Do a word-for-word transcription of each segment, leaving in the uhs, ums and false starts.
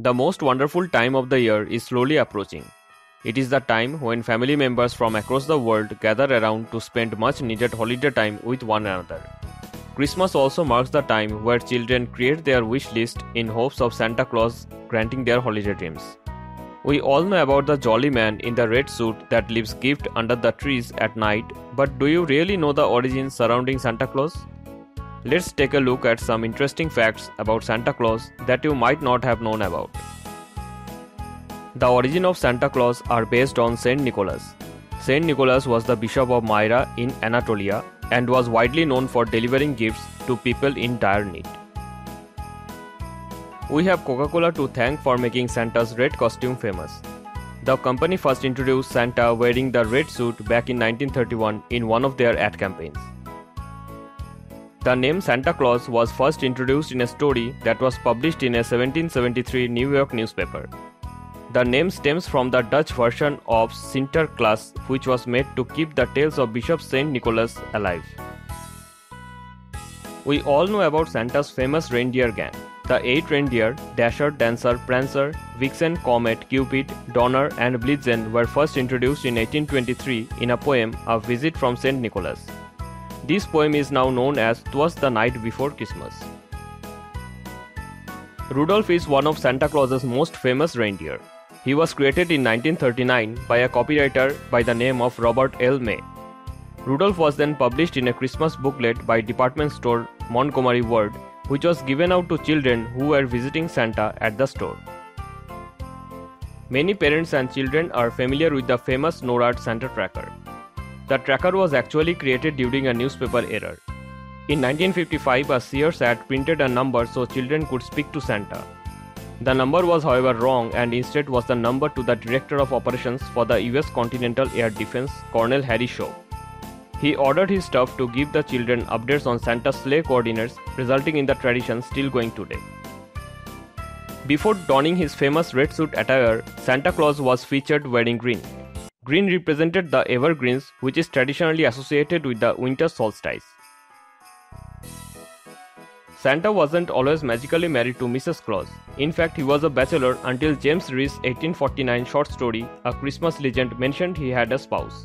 The most wonderful time of the year is slowly approaching. It is the time when family members from across the world gather around to spend much needed holiday time with one another. Christmas also marks the time where children create their wish list in hopes of Santa Claus granting their holiday dreams. We all know about the jolly man in the red suit that leaves gifts under the trees at night, but do you really know the origins surrounding Santa Claus? Let's take a look at some interesting facts about Santa Claus that you might not have known about. The origin of Santa Claus are based on Saint Nicholas. Saint Nicholas was the bishop of Myra in Anatolia and was widely known for delivering gifts to people in dire need. We have Coca-Cola to thank for making Santa's red costume famous. The company first introduced Santa wearing the red suit back in nineteen thirty-one in one of their ad campaigns. The name Santa Claus was first introduced in a story that was published in a seventeen seventy-three New York newspaper. The name stems from the Dutch version of Sinterklaas, which was made to keep the tales of Bishop Saint Nicholas alive. We all know about Santa's famous reindeer gang. The eight reindeer, Dasher, Dancer, Prancer, Vixen, Comet, Cupid, Donner and Blitzen were first introduced in eighteen twenty-three in a poem, A Visit from Saint Nicholas. This poem is now known as "'Twas the Night Before Christmas." Rudolph is one of Santa Claus's most famous reindeer. He was created in nineteen thirty-nine by a copywriter by the name of Robert L. May. Rudolph was then published in a Christmas booklet by department store Montgomery Ward, which was given out to children who were visiting Santa at the store. Many parents and children are familiar with the famous Norad Santa tracker. The tracker was actually created during a newspaper error. In nineteen fifty-five, a Sears ad printed a number so children could speak to Santa. The number was however wrong and instead was the number to the Director of Operations for the U S Continental Air Defense, Colonel Harry Shaw. He ordered his staff to give the children updates on Santa's sleigh coordinates, resulting in the tradition still going today. Before donning his famous red suit attire, Santa Claus was featured wearing green. Green represented the evergreens, which is traditionally associated with the winter solstice. Santa wasn't always magically married to Missus Claus. In fact, he was a bachelor until James Rees' eighteen forty-nine short story, A Christmas Legend, mentioned he had a spouse.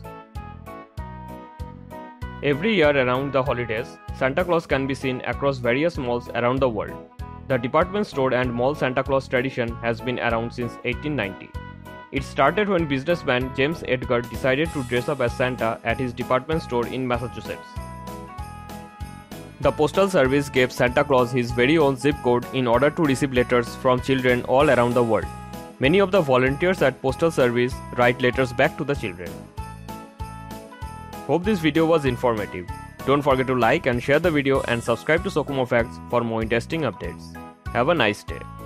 Every year around the holidays, Santa Claus can be seen across various malls around the world. The department store and mall Santa Claus tradition has been around since eighteen ninety. It started when businessman James Edgar decided to dress up as Santa at his department store in Massachusetts. The Postal Service gave Santa Claus his very own zip code in order to receive letters from children all around the world. Many of the volunteers at Postal Service write letters back to the children. Hope this video was informative. Don't forget to like and share the video and subscribe to Sokumo Facts for more interesting updates. Have a nice day.